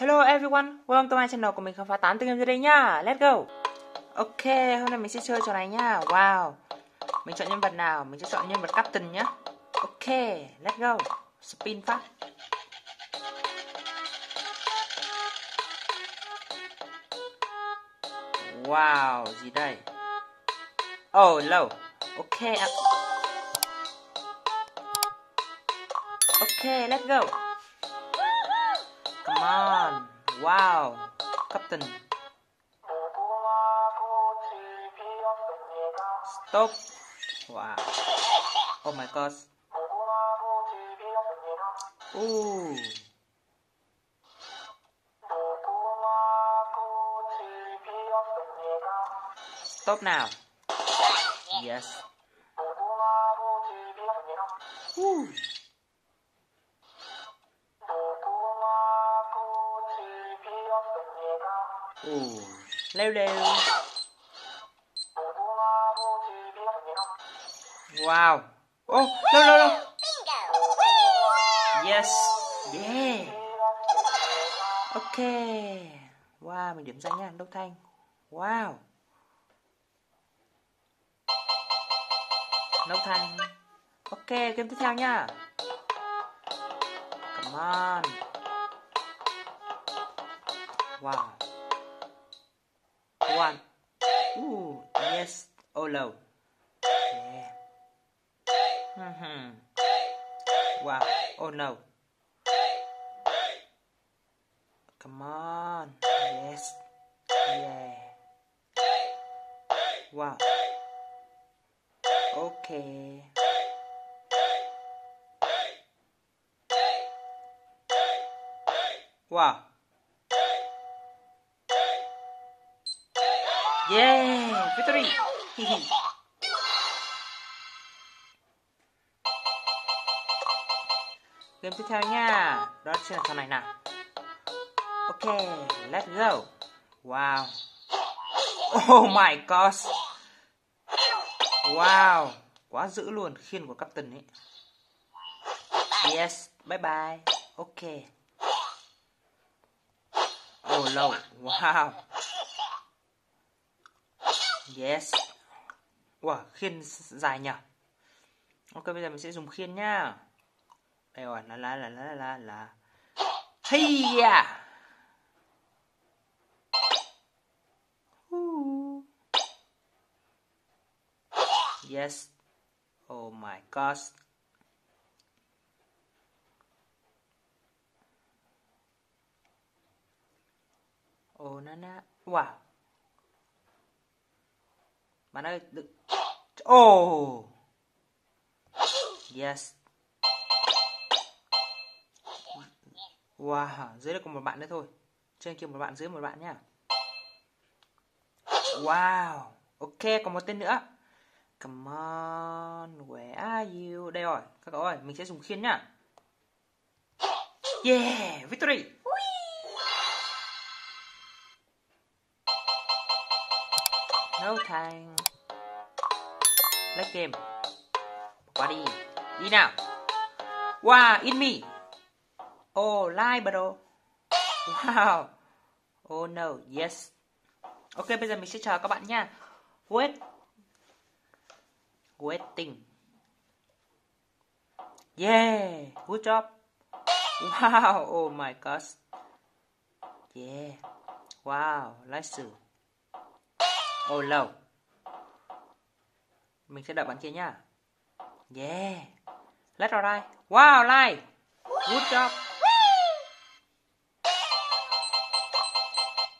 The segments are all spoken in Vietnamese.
Hello everyone, welcome to my channel của mình khám phá tán tiếng Anh today nha. Let's go. Ok, hôm nay mình sẽ chơi trò này nha. Wow. Mình chọn nhân vật nào? Mình sẽ chọn nhân vật Captain nhá. Ok, let's go. Spin phát. Wow, gì đây? Oh, low. Ok ạ. Ok, let's go. Come on. Wow, Captain. Stop. Wow. Oh my god. Ooh. Stop nào. Yes. Ooh. Leo leo. Wow. Oh, leo leo leo. Yes. Yeah. Ok. Wow, mình điểm danh nha, Đông Thanh. Wow. Đông Thanh. Ok, game tiếp theo nha. Come on. Wow. One. Ooh, yes. Oh, low. Yeah. Wow. Oh, no. Come on. Yes. Yeah. Wow. Okay. Wow. Yeah, victory. Game tiếp theo nha. Đó chính là trò này nào. Ok, let's go. Wow. Oh my gosh. Wow, quá dữ luôn, khiên của Captain ấy. Yes, bye bye. Ok. Oh lâu. Wow. Yes. Wow, khiên dài nhỉ. Ok, bây giờ mình sẽ dùng khiên nhá. Đây rồi, là. Hey yeah. Yes. Oh my gosh. Oh nana. Wow. Bạn ơi, đừng... Oh. Yes. Wow, dưới đây còn một bạn nữa thôi. Trên kia một bạn, dưới một bạn nhá. Wow. Ok, còn một tên nữa. Come on, where are you? Đây rồi, các cậu ơi, mình sẽ dùng khiên nhá. Yeah, victory. No time. Let's game. Qua đi. Đi nào. Wow, in me. Oh, lie bro. Wow. Oh no, yes. Ok, bây giờ mình sẽ chờ các bạn nha. Wait. Waiting. Yeah, good job. Wow, oh my gosh. Yeah. Wow, nice. Oh lâu. Mình sẽ đợi bạn kia nhá. Yeah. Let's try. Wow, like. Good job.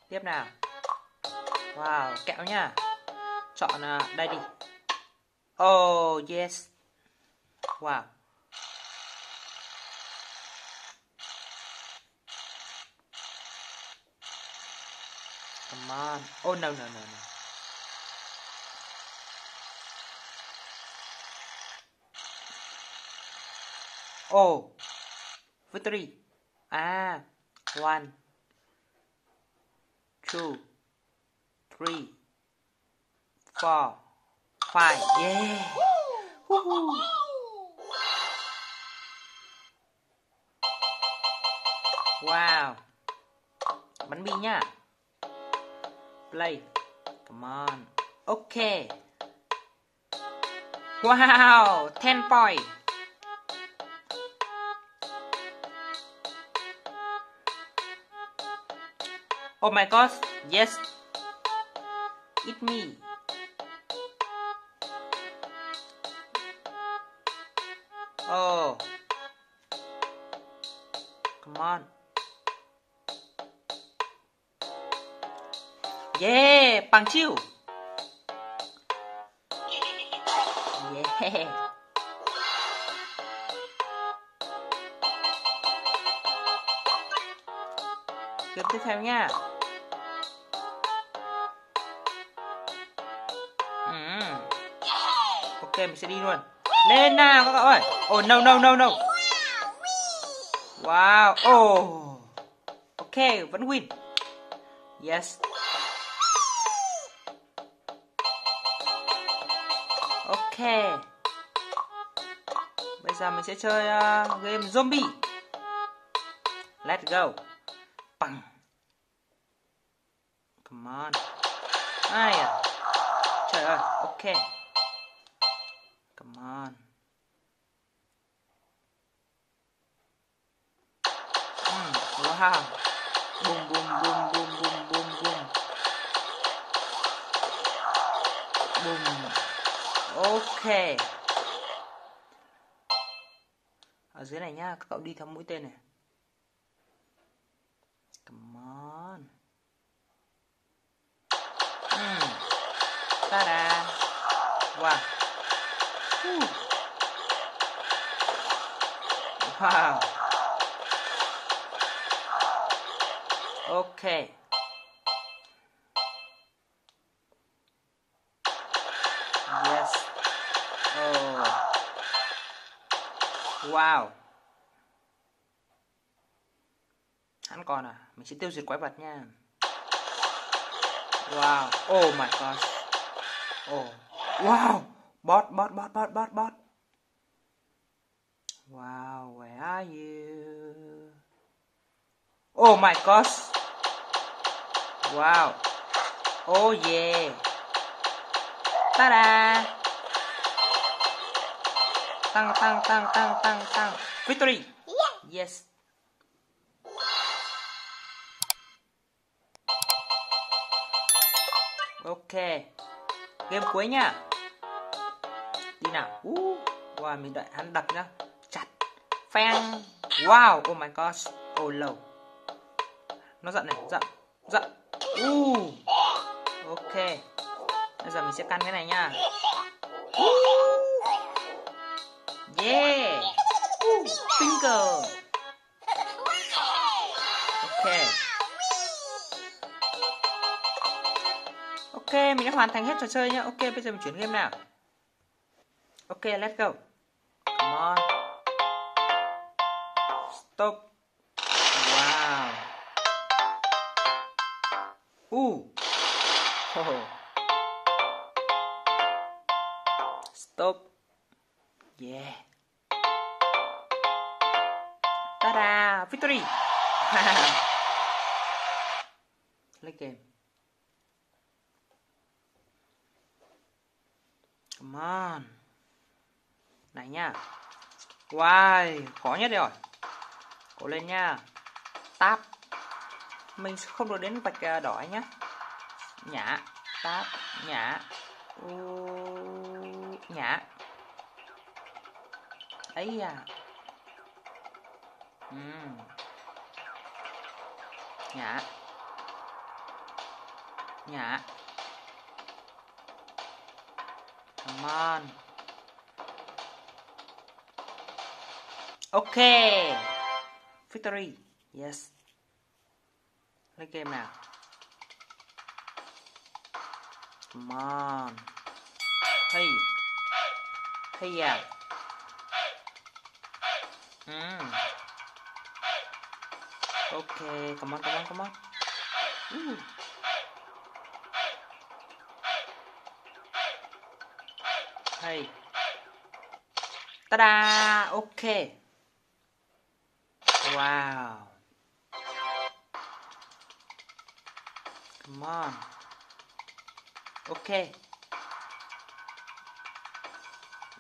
Tiếp nào. Wow, kẹo nhá. Chọn đây đi. Oh yes. Wow. Come on. Oh no no no no. Oh, victory. Ah, 1, 2, 3, 4, 5. Yeah. Woohoo. Wow. bánh bi nha. Play. Come on. Ok. Wow, 10 point. Oh my gosh, yes. It's me. Oh. Come on. Yeah, bằng chiêu. Yeah. Tiếp theo nha. Ok, mình sẽ đi luôn. Lên nào các cậu ơi. Oh no no no no. Wow. Oh. Ok, vẫn win. Yes. Ok. Bây giờ mình sẽ chơi game zombie. Let's go. Bằng. Come on. Ai à. Trời ơi, ok. Come on. Wow. Boom boom boom boom boom boom boom. Boom. Ok. Ở dưới này nhá, các cậu đi theo mũi tên này. Come on. Ta-da. Wow. Wow. Okay. Yes. Oh. Wow. Hắn còn à? Mình sẽ tiêu diệt quái vật nha. Wow. Oh my gosh. Oh. Wow. Bot. Wow, where are you? Oh my gosh. Wow. Oh yeah. Ta-da. Tăng. Victory. Yes. Ok. Game cuối nha. Đi nào. Wow, mình đợi hắn đập nhá. Chặt. Phang. Wow, oh my gosh. Oh lâu. Nó giận này, giận. Ok. Bây giờ mình sẽ căn cái này nha. Yeah. Finger. Ok. Ok, mình đã hoàn thành hết trò chơi nhá. Ok, bây giờ mình chuyển game nào. Ok, let's go. Come on. Stop. Wow. Oh. Stop. Yeah. Ta-da, victory. Play game. Come on. Này nha. Wow, khó nhất rồi. Cố lên nha. Tap. Mình không được đến vạch đỏ nhá. Nhả. Tap. Nhả. Nhả. Ấy à. Nhả. Nhả. Come on. Ok. Victory. Yes. Lấy game nào. Come on. Hey. Hey à. Ok. Come on. Hey. Ta-da. Ok. Wow. Mom. Ok.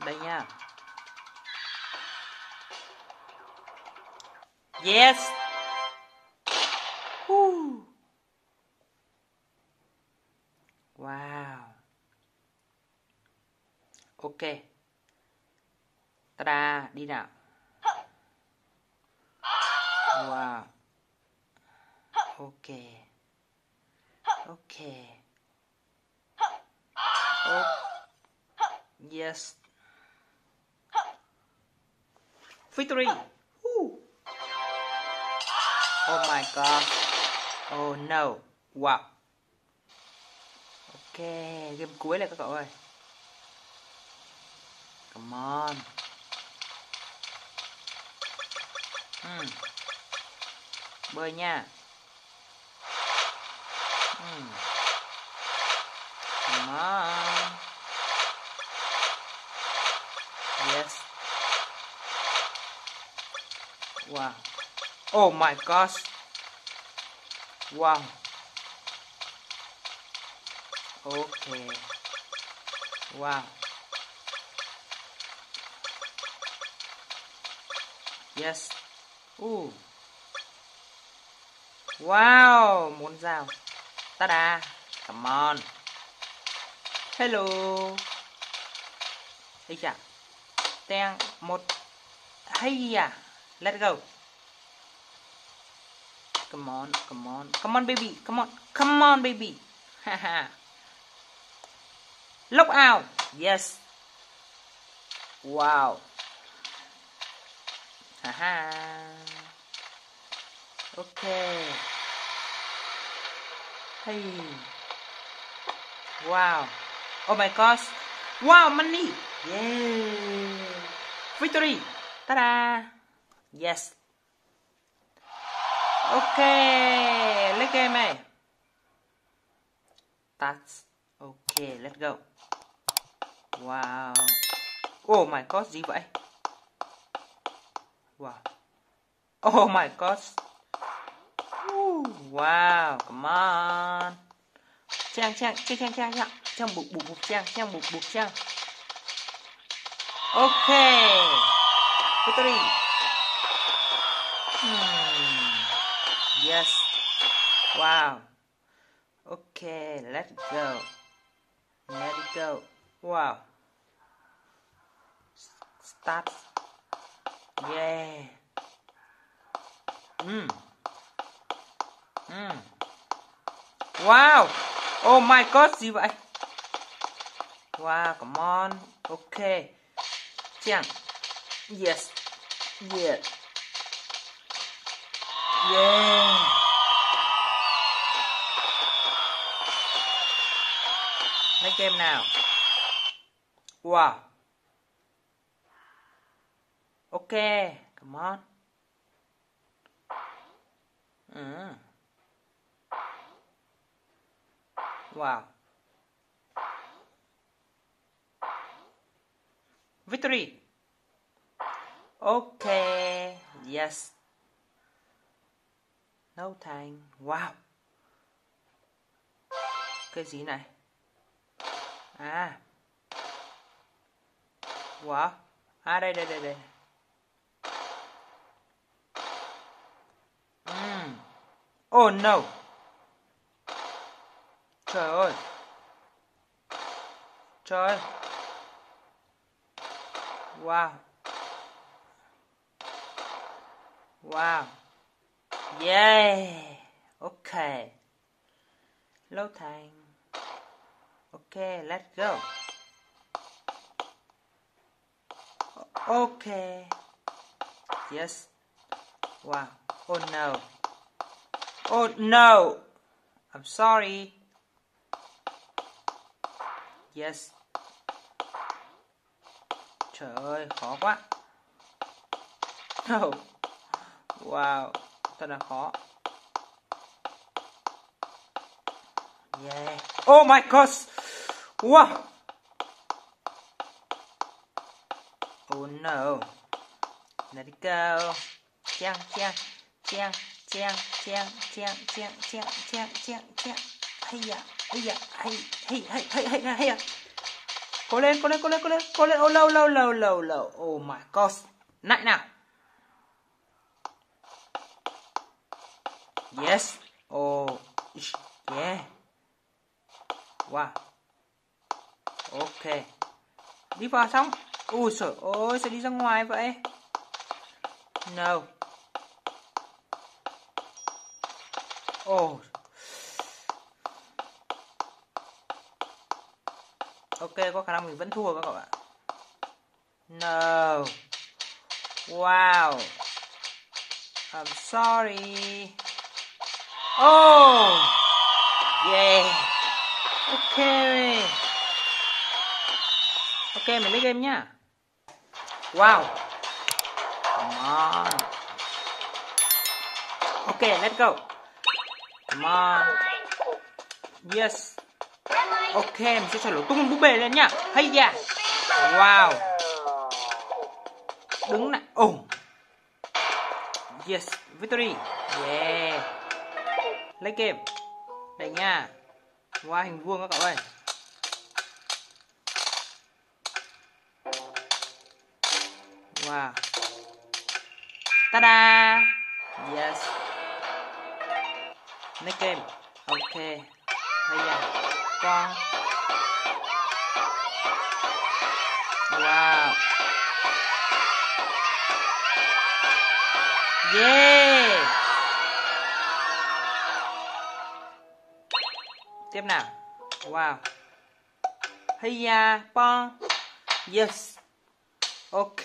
Đây nha. Yes. Wow. Ok. Ta-da, đi nào. Wow. Ok. Ok. Oh. Yes. Victory. Woo. Oh my god. Oh no. Wow. Ok, game cuối này các cậu ơi. Come on. Bơi nha. Come on. Yes. Wow. Oh my gosh. Wow. Okay. Wow. Yes. Ooh. Wow, muốn dao. Ta-da. Come on. Hello. Ê chà. Teng một. Hay à. Let's go. Come on, come on. Come on baby, come on. Come on baby. Haha. Look out. Yes. Wow. Haha. Ok. Hey. Wow. Oh my gosh. Wow, money. Yeah. Victory. Ta-da. Yes. Ok, let's game này. That's ok, let's go. Wow. Oh my god, gì vậy? Wow. Oh my god. Wow, come on. Trang trang. Trang buộc trang. Ok. Victory. Yes. Wow. Okay, let's go. Let it go. Wow. Start. Yeah. Wow. Oh my god, gì vậy? Wow, come on. Okay. Chàng. Yes. Yeah. Yeah. Lấy game nào. Wow. Ok, come on. Wow. Victory. Ok, yes. Nấu thành. Wow. Cái gì này? À. Wow. À đây. Oh no. Trời ơi. Trời. Wow. Wow. Yeah. Ok. Lâu thành. Ok, let's go. Ok. Yes. Wow. Oh no. Oh no. I'm sorry. Yes. Trời ơi, khó quá. Oh. Wow, thật là khó. Yeah. Oh my gosh. Wow. Oh no. Let it go. Chang. Hay à. Cố lên. Oh, lâu. Oh my god. Nãy nào. Yes. Oh. Yeah. Wow. Ok. Đi vào xong. Ui trời ơi, sao đi ra ngoài vậy? No. Oh. Ok, có khả năng mình vẫn thua các bạn. No. Wow. I'm sorry. Oh. Yeah. Ok. Ok, mình lấy game nhá. Wow. Come on. Ok, let's go. Come on. Yes. Ok, mình sẽ trả lỗ tung búp bê lên nhá. Hay da. Wow. Đứng lại. Oh. Yes, victory. Yeah. Lấy game. Đây nha. Qua hình vuông các cậu ơi. Wow. Ta-da. Yes. Next game. Ok. Hay da. Con. Wow. Yeah. Tiếp nào. Wow. Hiya, pong. Yes. Ok.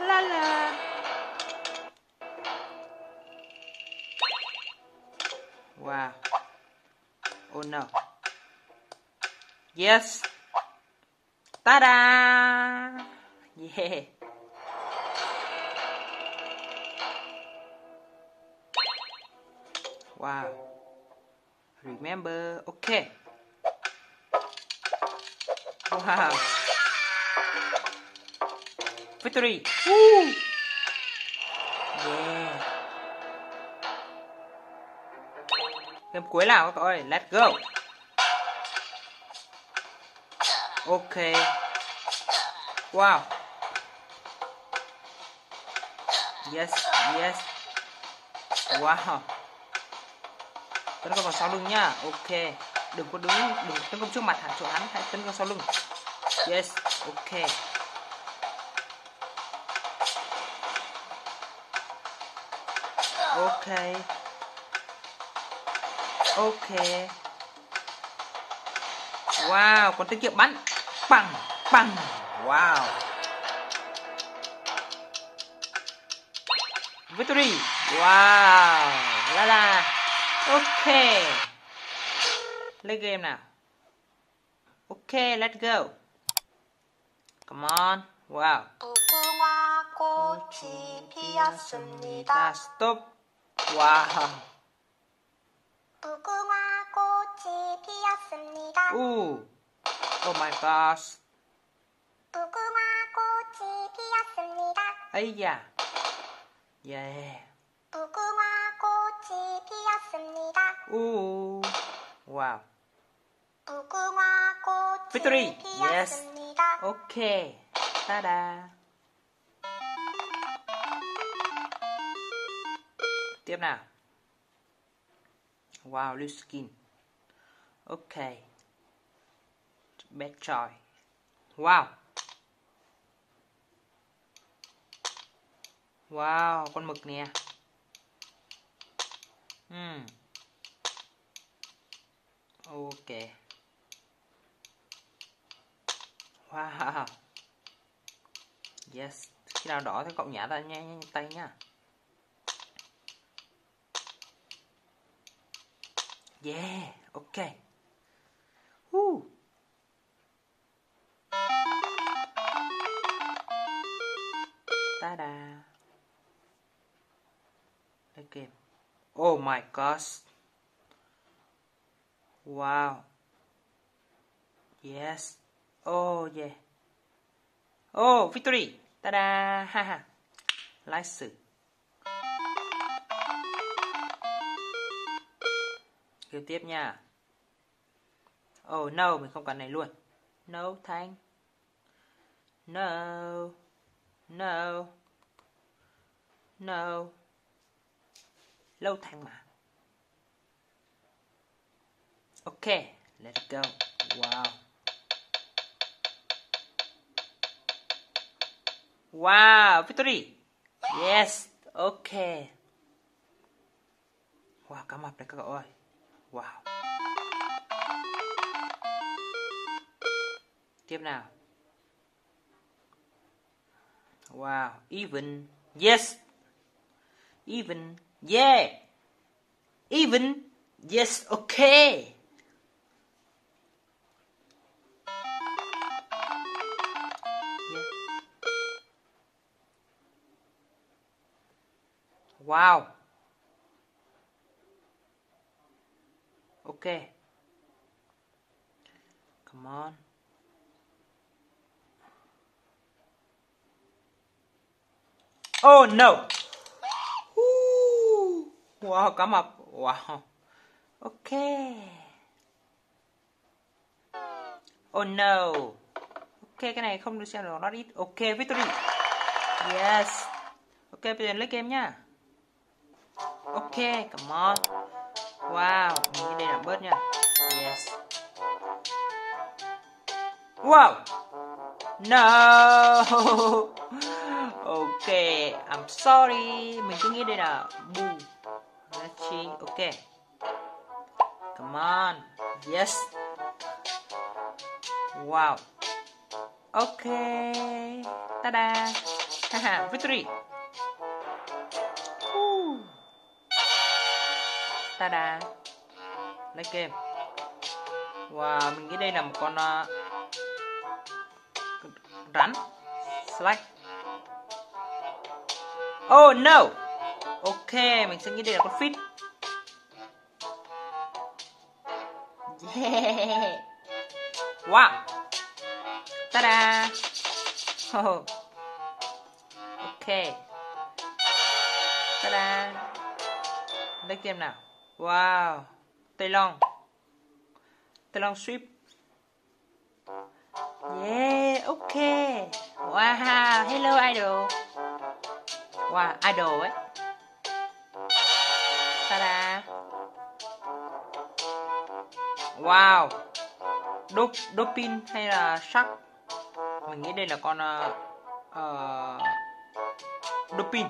La la. Wow. Oh no. Yes. Ta-da. Yeah. Wow. Remember. Okay. Wow. Victory. Woo. Yeah. Game cuối nào các cậu ơi. Let's go. Ok. Wow. Yes. Wow. Tấn công vào sau lưng nhá. Ok. Đừng tấn công trước mặt hẳn chỗ hắn, hãy tấn công sau lưng. Yes. Ok. Ok. Wow, còn tiết kiệm bắn. Bang. Wow. Victory. Wow. La. Ok. Lấy game nào. Ok, let's go. Come on. Wow. Stop. Wow. Ooh. Oh my gosh. Ấy da. Yeah. Ooh. Wow. Victory. Yes. Okay. Ta-da. Tiếp nào. Wow, new skin. Okay. Bad choice. Wow, con mực nè. Ok. Wow. Yes. Khi nào đỏ thì cậu nhả ra nhanh tay nhá. Yeah, ok. Ta-da. Okay. Oh my gosh. Wow. Yes. Oh yeah. Oh, victory. Ta-da. Haha. Lai sự. Game tiếp nha. Oh no, mình không cần này luôn. No thank. No. No. No. Lâu thank mà. Ok, let's go. Wow. Wow, victory. Yes, ok. Wow, cá mập đấy các cậu ơi. Wow. Tiếp nào. Wow, even. Yes. Even. Yeah. Even. Yes, ok. Wow. Okay. Come on. Oh no. Ooh. Wow, come up. Wow. Okay. Oh no. Okay, cái này không được xem được, not it. Okay, victory. Yes. Okay, bây giờ lấy game nha. Ok, come on. Wow, mình nghĩ đây là bớt nha. Yes. Wow. No. Ok, I'm sorry. Mình cứ nghĩ đây là bù. Ok. Come on. Yes. Wow. Ok. Ta-da. Haha, victory. Ta-da. Lấy game. Wow, mình nghĩ đây là một con rắn. Slack. Oh no. Ok, mình sẽ nghĩ đây là con fish. Yeah. Wow. Ta-da. Oh. Ok. Ta-da. Lấy game nào. Wow, Tây Long Sweep. Yeah, ok. Wow, hello idol. Wow, idol ấy. Ta-da. Wow. Dopin hay là shark. Mình nghĩ đây là con Dopin.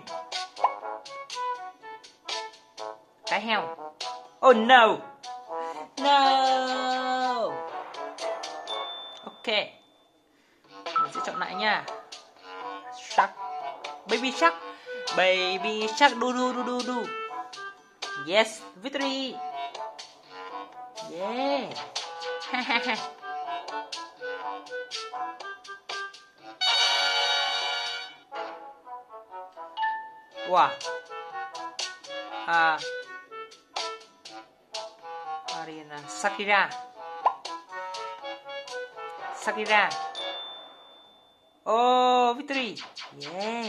Cái heo. Oh no. No. Ok. Mình sẽ chọn lại nha. Shark. Baby shark. Baby shark du du du du du. Yes, victory. Yeah. Wow. À. Sakira. Oh, victory. Yeah.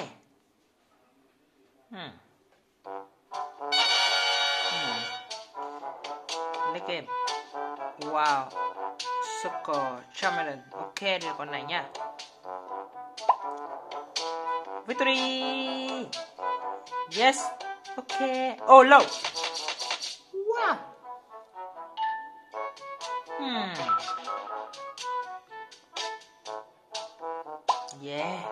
Next game. Wow. Soccer Chameleon. Ok, đây là con này nha. Victory. Yes. Ok. Oh, low. Wow. Yeah.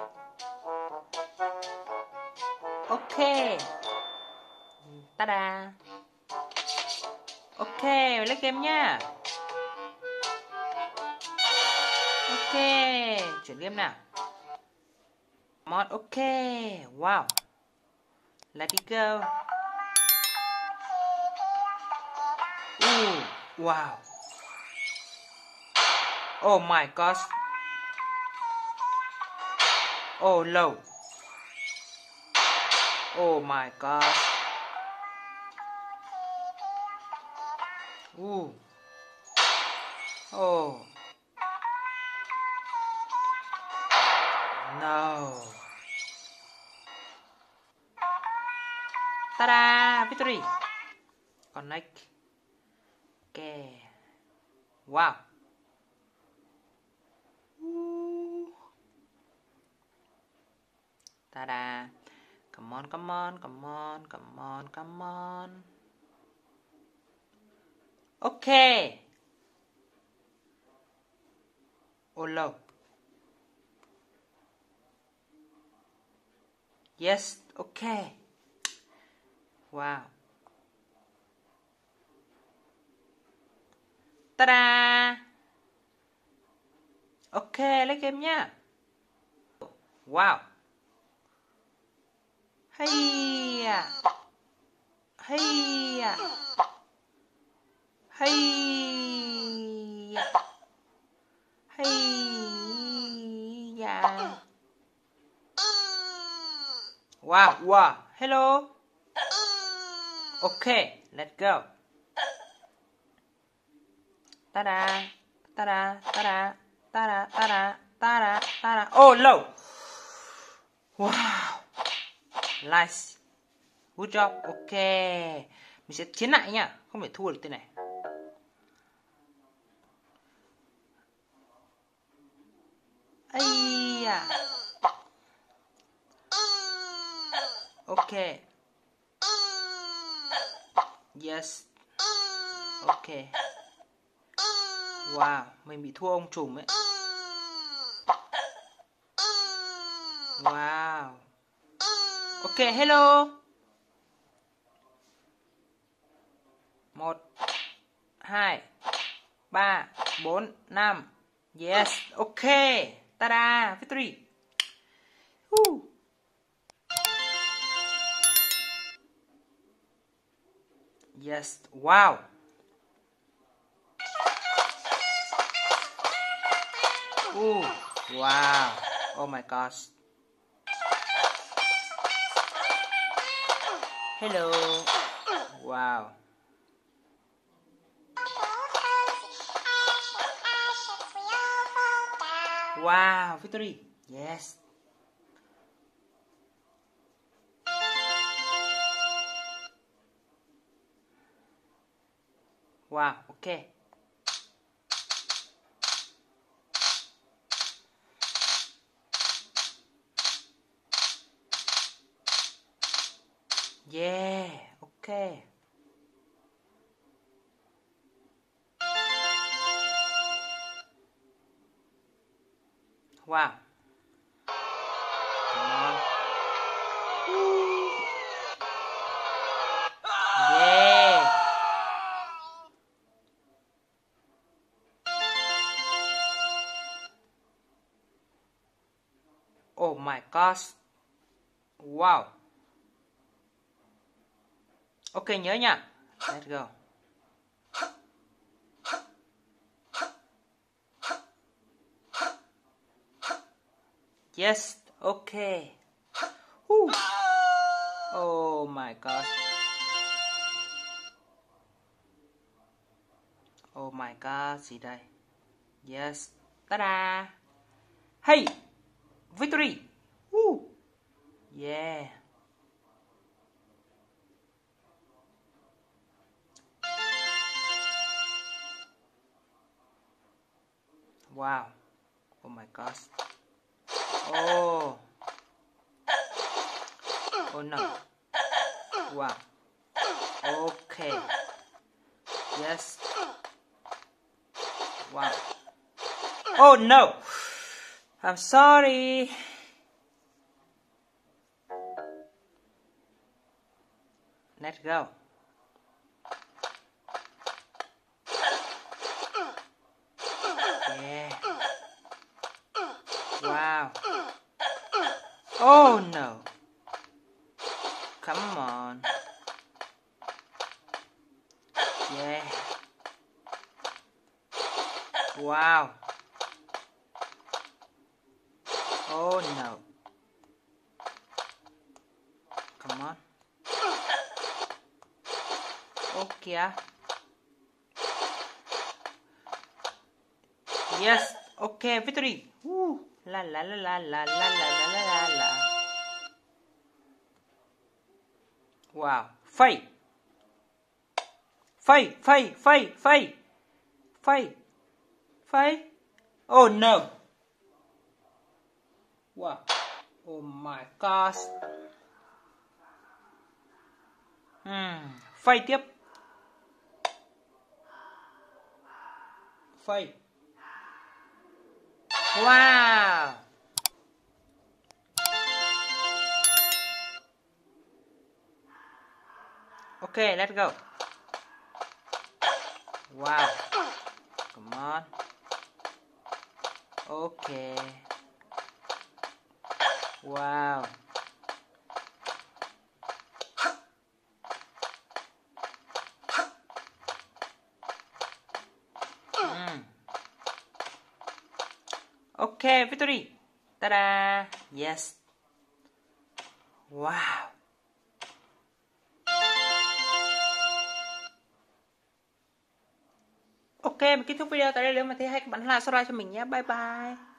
Ok. Ta-da. Ok, mình lấy game nha. Ok, chuyển game nào. Mod ok. Wow. Let it go. Ooh, wow. Oh my gosh. Oh no. Oh my gosh. Ooh. Oh. No. Ta-da, victory. Connect. Okay. Wow. Ta-da. Come on, come on, come on, come on, come on. Ok. Olo. Yes, ok. Wow. Ta-da. Ok, lấy game nhá. Wow. Hey à. Hey à. Hey à. Hey à. Wow, wow. Hello. Okay, let's go. Ta-da. Ta-da, ta-da. Ta-da, ta-da, ta-da, ta-da. Oh, low. Wow. Nice. Good job. Ok. Mình sẽ chiến lại nha. Không thể thua được tên này. Ây à. Ok. Yes. Ok. Wow. Mình bị thua ông trùm ấy. Wow. Ok, hello. 1 2 3 4 5. Yes, ok. Ta-da, victory. Woo. Yes, wow. Ooh, wow. Oh my gosh. Hello. Wow. Wow, victory. Yes. Wow, okay. Yeah, okay. Wow. Come on. Yeah. Oh my gosh. Wow. Ok, nhớ nha. Let's go. Yes, ok. Woo. Oh my god. Oh my god, gì đây? Yes. Ta-da. Hey. Victory. Woo. Yeah. Wow. Oh my gosh. Oh. Oh no. Wow. Okay. Yes. Wow. Oh no. I'm sorry. Let's go. Wow. Oh no. Come on. Yeah. Wow. Oh no. Come on. Oh kìa. Yes. Okay, victory. Woo. La la la la la la la la la. Wow. Phay. Phay, phay, phay, phay. Phay. Phay. Oh no. Wow. Oh my gosh. Phay tiếp. Phay. Wow. Okay, let's go. Wow. Come on. Okay. Wow. Okay, victory. Ta-da. Yes. Wow. Ok, mình kết thúc video tại đây. Nếu mà thấy hay các bạn hãy like, subscribe cho mình nhé. Bye bye.